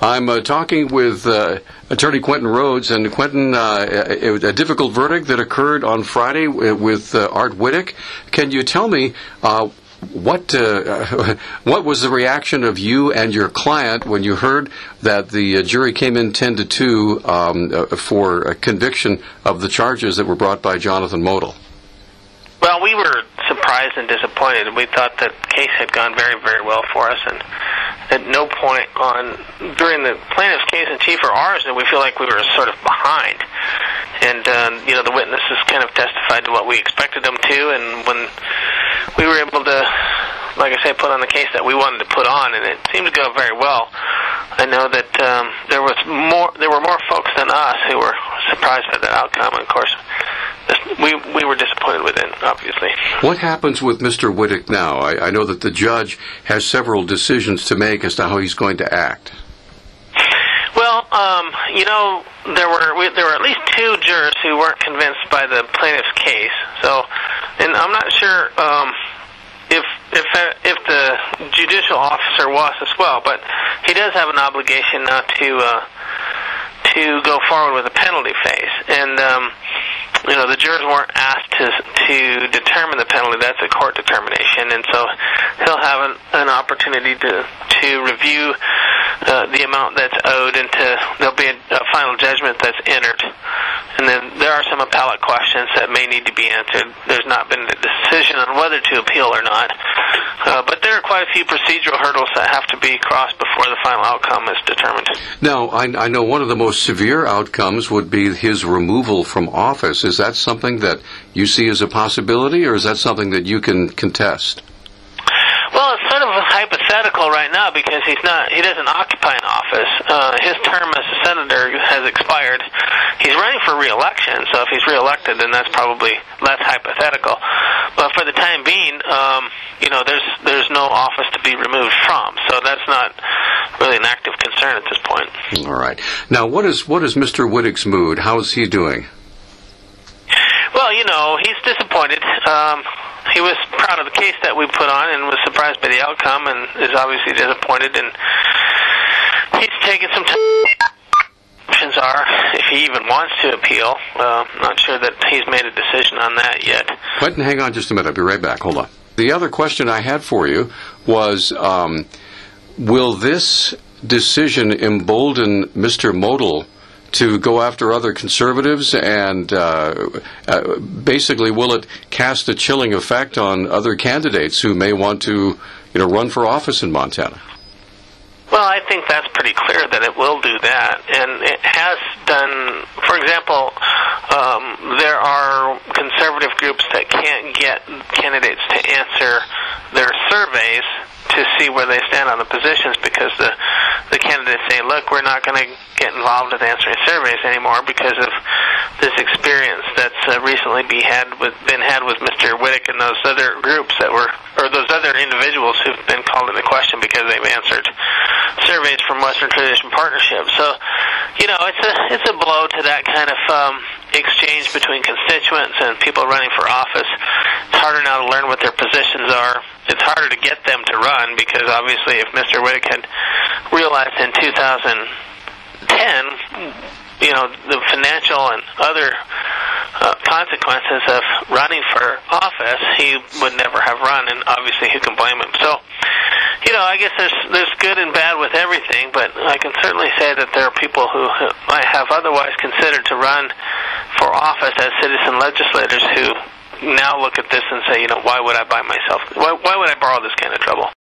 I'm talking with attorney Quentin Rhodes, and Quentin, it was a difficult verdict that occurred on Friday with Art Wittich. Can you tell me what was the reaction of you and your client when you heard that the jury came in 10-2 for a conviction of the charges that were brought by Jonathan Modell? Well, we were surprised and disappointed. We thought the case had gone very, very well for us, and at no point during the plaintiff's case in chief or ours did we feel like we were sort of behind. And you know, the witnesses kind of testified to what we expected them to, and when we were able to, like I say, put on the case that we wanted to put on, and it seemed to go very well. I know that there were more folks than us who were surprised by the outcome. Of course, we were disappointed with it, obviously. What happens with Mr. Wittich now? I know that the judge has several decisions to make as to how he's going to act. Well, you know, there were at least two jurors who weren't convinced by the plaintiff's case. So, and I'm not sure if the judicial officer was as well, but he does have an obligation not to to go forward with a penalty phase, and you know, the jurors weren't asked to determine the penalty. That's a court determination, and so he'll have an opportunity to review the amount that's owed, and there'll be a final judgment that's entered. And then there are some appellate questions that may need to be answered. There's not been a decision on whether to appeal or not, but there are quite a few procedural hurdles that have to be crossed before the final outcome is determined. Now, I know one of the most severe outcomes would be his removal from office. Is that something that you see as a possibility, or is that something that you can contest? Well, it's sort of hypothetical right now because he doesn't occupy an office. His term as a senator has expired. He's running for re-election, so if he's re-elected, then that's probably less hypothetical. But for the time being, you know, there's no office to be removed from, so that's not really an active concern at this point. All right. Now, what is Mr. Wittich's mood? How is he doing? Well, you know, he's disappointed. He was proud of the case that we put on and was surprised by the outcome, and is obviously disappointed. And he's taken some time. Options are, if he even wants to appeal, I'm not sure that he's made a decision on that yet. Quentin, hang on just a minute. I'll be right back. Hold on. The other question I had for you was, will this decision embolden Mr. Modell to go after other conservatives, and basically, will it cast a chilling effect on other candidates who may want to, you know, run for office in Montana? Well, I think that's pretty clear that it will do that, and it has done. For example, there are conservative groups that can't get candidates to answer their surveys to see where they stand on the positions, because the candidates say, look, we're not going to get involved with answering surveys anymore because of this experience that's recently been had with Mr. Wittich and those other groups that were, or those other individuals who've been called into question because they've answered surveys from Western Tradition Partnerships. So, you know, it's a blow to that kind of exchange between constituents and people running for office. It's harder now to learn what their positions are. It's harder to get them to run because obviously, if Mr. Wittich had realized in 2010, you know, the financial and other consequences of running for office, he would never have run, and obviously, who can blame him? So, you know, I guess there's good and bad with everything, but I can certainly say that there are people who I have otherwise considered to run for office as citizen legislators who now look at this and say, you know, why would I borrow this kind of trouble?